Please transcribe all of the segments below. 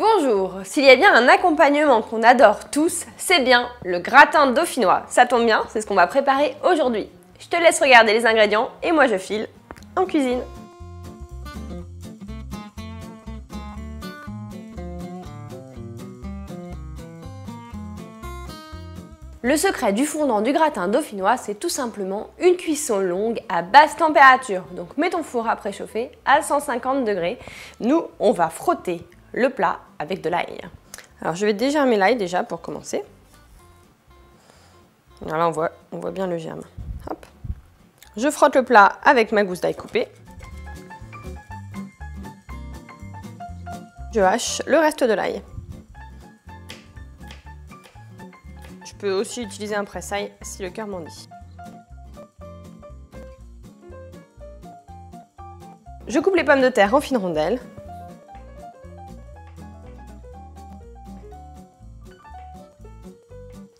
Bonjour, s'il y a bien un accompagnement qu'on adore tous, c'est bien le gratin dauphinois. Ça tombe bien, c'est ce qu'on va préparer aujourd'hui. Je te laisse regarder les ingrédients et moi je file en cuisine. Le secret du fondant du gratin dauphinois, c'est tout simplement une cuisson longue à basse température. Donc mets ton four à préchauffer à 150 degrés. Nous, on va frotter le plat avec de l'ail. Alors je vais dégermer l'ail déjà pour commencer. Alors là, on voit bien le germe. Hop. Je frotte le plat avec ma gousse d'ail coupée. Je hache le reste de l'ail. Je peux aussi utiliser un presse-ail si le cœur m'en dit. Je coupe les pommes de terre en fines rondelles.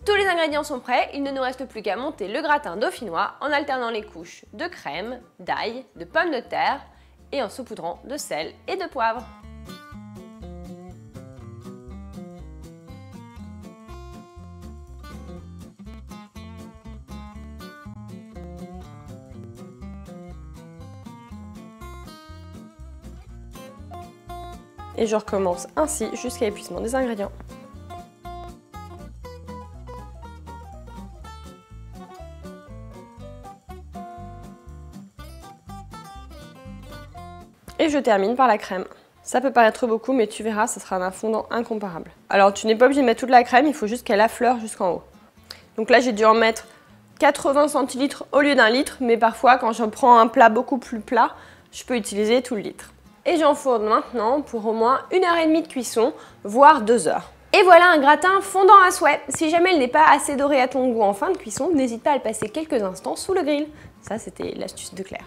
Tous les ingrédients sont prêts, il ne nous reste plus qu'à monter le gratin dauphinois en alternant les couches de crème, d'ail, de pommes de terre et en saupoudrant de sel et de poivre. Et je recommence ainsi jusqu'à l'épuisement des ingrédients. Et je termine par la crème. Ça peut paraître beaucoup, mais tu verras, ça sera un fondant incomparable. Alors tu n'es pas obligé de mettre toute la crème, il faut juste qu'elle affleure jusqu'en haut. Donc là j'ai dû en mettre 80 centilitres au lieu d'un litre, mais parfois quand je prends un plat beaucoup plus plat, je peux utiliser tout le litre. Et j'enfourne maintenant pour au moins 1 heure et demie de cuisson, voire 2 heures. Et voilà un gratin fondant à souhait. Si jamais il n'est pas assez doré à ton goût en fin de cuisson, n'hésite pas à le passer quelques instants sous le grill. Ça, c'était l'astuce de Claire.